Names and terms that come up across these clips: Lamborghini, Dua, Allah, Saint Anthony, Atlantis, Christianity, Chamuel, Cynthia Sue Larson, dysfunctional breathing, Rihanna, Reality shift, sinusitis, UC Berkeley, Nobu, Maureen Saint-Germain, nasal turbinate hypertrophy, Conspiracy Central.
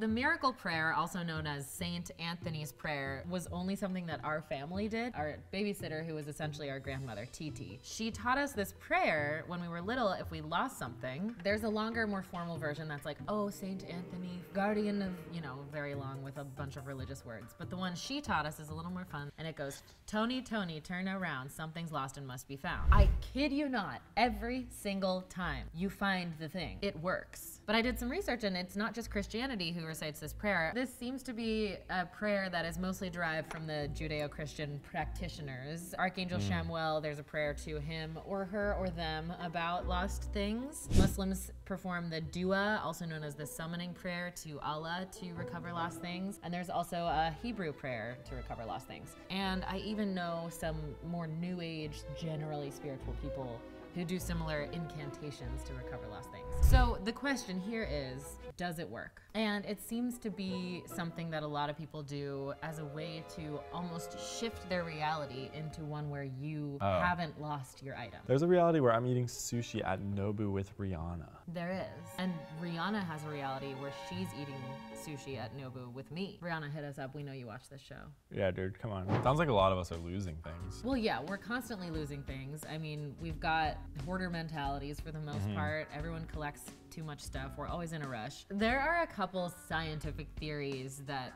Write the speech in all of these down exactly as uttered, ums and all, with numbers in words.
The miracle prayer, also known as Saint Anthony's prayer, was only something that our family did. Our babysitter, who was essentially our grandmother, Titi, she taught us this prayer when we were little if we lost something. There's a longer, more formal version that's like, oh, Saint Anthony, guardian of, you know, very long with a bunch of religious words. But the one she taught us is a little more fun, and it goes, Tony, Tony, turn around, something's lost and must be found. I kid you not, every single time you find the thing, it works. But I did some research, and it's not just Christianity who recites this prayer. This seems to be a prayer that is mostly derived from the Judeo-Christian practitioners. Archangel mm. Chamuel, there's a prayer to him or her or them about lost things. Muslims perform the Dua, also known as the summoning prayer to Allah, to recover lost things. And there's also a Hebrew prayer to recover lost things. And I even know some more New Age, generally spiritual people who do similar incantations to recover lost things. So the question here is, does it work? And it seems to be something that a lot of people do as a way to almost shift their reality into one where you oh. haven't lost your item. There's a reality where I'm eating sushi at Nobu with Rihanna. There is. And Rihanna has a reality where she's eating sushi at Nobu with me. Rihanna, hit us up. We know you watch this show. Yeah, dude, come on. It sounds like a lot of us are losing things. Well, yeah, we're constantly losing things. I mean, we've got hoarder mentalities for the most mm-hmm. part. Everyone collects too much stuff. We're always in a rush. There are a couple scientific theories that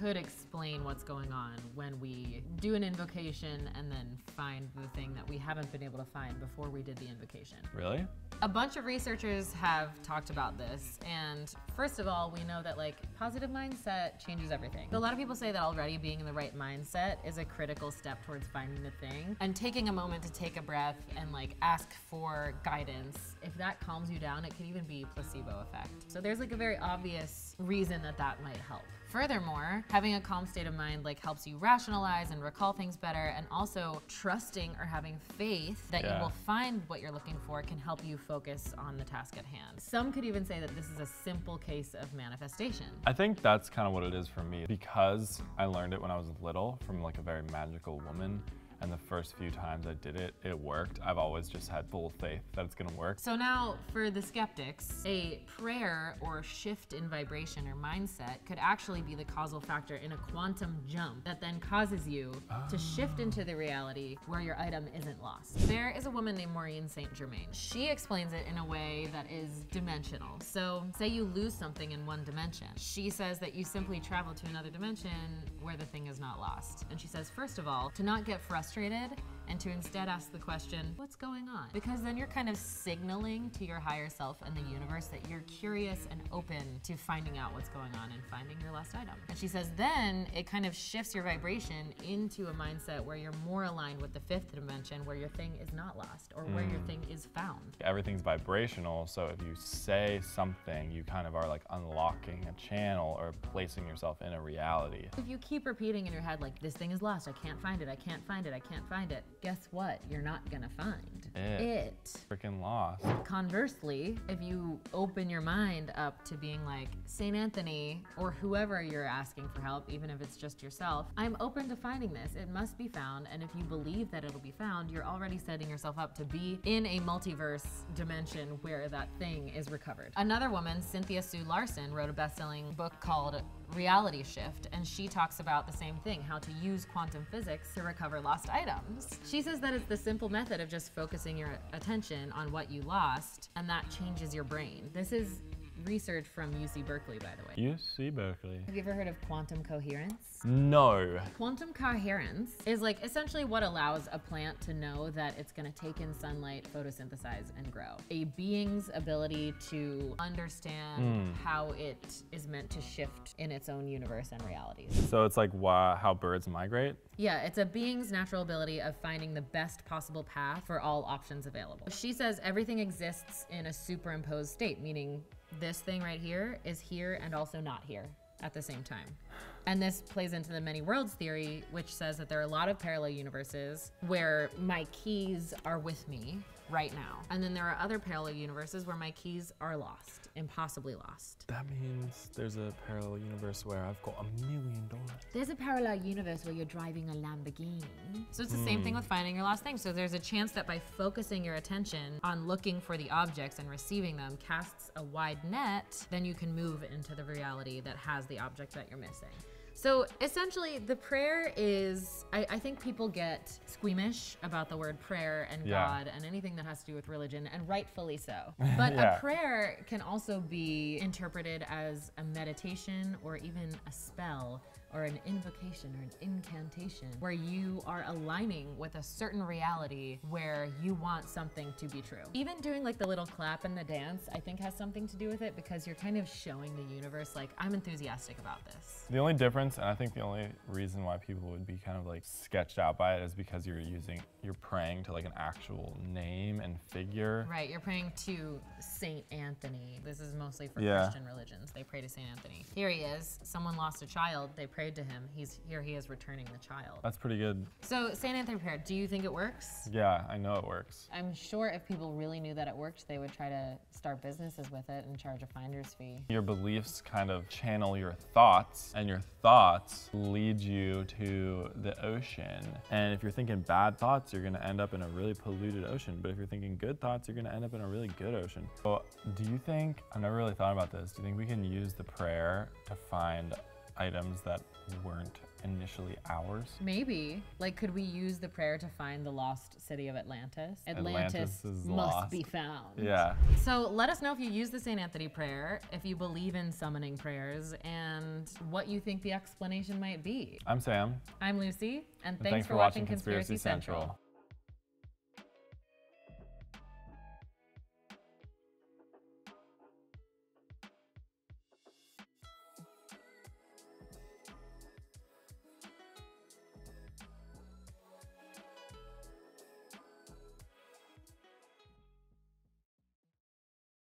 could explain what's going on when we do an invocation and then find the thing that we haven't been able to find before we did the invocation. Really? A bunch of researchers have talked about this, and first of all, we know that like positive mindset changes everything. A lot of people say that already being in the right mindset is a critical step towards finding the thing, and taking a moment to take a breath and like ask for guidance. If that calms you down, it could even be placebo effect. So there's like a very obvious reason that that might help. Furthermore, having a calm state of mind like helps you rationalize and recall things better, and also trusting or having faith that yeah. you will find what you're looking for can help you focus on the task at hand. Some could even say that this is a simple case of manifestation. I think that's kind of what it is for me, because I learned it when I was little from like a very magical woman. And the first few times I did it, it worked. I've always just had full faith that it's gonna work. So now for the skeptics, a prayer or shift in vibration or mindset could actually be the causal factor in a quantum jump that then causes you oh. to shift into the reality where your item isn't lost. There is a woman named Maureen Saint-Germain. She explains it in a way that is dimensional. So say you lose something in one dimension. She says that you simply travel to another dimension where the thing is not lost. And she says, first of all, to not get frustrated and to instead ask the question, what's going on? Because then you're kind of signaling to your higher self and the universe that you're curious and open to finding out what's going on and finding your lost item. And she says then it kind of shifts your vibration into a mindset where you're more aligned with the fifth dimension, where your thing is not lost or where mm. your thing is found. Everything's vibrational, so if you say something, you kind of are like unlocking a channel or placing yourself in a reality. If you keep repeating in your head like, this thing is lost, I can't find it, I can't find it, I can't find it, guess what? You're not gonna find it. it. Freaking lost. Conversely, if you open your mind up to being like Saint Anthony or whoever you're asking for help, even if it's just yourself, I'm open to finding this, it must be found, and if you believe that it'll be found, you're already setting yourself up to be in a multiverse dimension where that thing is recovered. Another woman, Cynthia Sue Larson, wrote a best-selling book called Reality Shift, and she talks about the same thing, how to use quantum physics to recover lost items. She says that it's the simple method of just focusing your attention on what you lost, and that changes your brain. This is research from U C Berkeley, by the way. U C Berkeley. Have you ever heard of quantum coherence? No. Quantum coherence is like essentially what allows a plant to know that it's gonna take in sunlight, photosynthesize, and grow. A being's ability to understand mm. how it is meant to shift in its own universe and realities. So it's like why, how birds migrate? Yeah, it's a being's natural ability of finding the best possible path for all options available. She says everything exists in a superimposed state, meaning this thing right here is here and also not here at the same time. And this plays into the many worlds theory, which says that there are a lot of parallel universes where my keys are with me, right now. And then there are other parallel universes where my keys are lost, impossibly lost. That means there's a parallel universe where I've got a million dollars. There's a parallel universe where you're driving a Lamborghini. So it's the mm. same thing with finding your lost thing. So there's a chance that by focusing your attention on looking for the objects and receiving them casts a wide net, then you can move into the reality that has the object that you're missing. So essentially the prayer is, I, I think people get squeamish about the word prayer and yeah. God and anything that has to do with religion, and rightfully so. But yeah. a prayer can also be interpreted as a meditation or even a spell or an invocation or an incantation where you are aligning with a certain reality where you want something to be true. Even doing like the little clap and the dance, I think has something to do with it because you're kind of showing the universe like, I'm enthusiastic about this. The only difference, and I think the only reason why people would be kind of like sketched out by it is because you're using, you're praying to like an actual name and figure. Right, you're praying to Saint Anthony. This is mostly for yeah. Christian religions. They pray to Saint Anthony. Here he is, someone lost a child, they pray to him. He's here, he is returning the child. That's pretty good. So Saint Anthony prayer, do you think it works? Yeah, I know it works. I'm sure if people really knew that it worked, they would try to start businesses with it and charge a finder's fee. Your beliefs kind of channel your thoughts, and your thoughts lead you to the ocean. And if you're thinking bad thoughts, you're gonna end up in a really polluted ocean. But if you're thinking good thoughts, you're gonna end up in a really good ocean. So do you think, I've never really thought about this, do you think we can use the prayer to find items that weren't initially ours? Maybe. Like, could we use the prayer to find the lost city of Atlantis? Atlantis, Atlantis is must lost. be found. Yeah. So let us know if you use the Saint Anthony prayer, if you believe in summoning prayers, and what you think the explanation might be. I'm Sam. I'm Lucy, and thanks, and thanks for, for watching Conspiracy, Conspiracy Central. Central.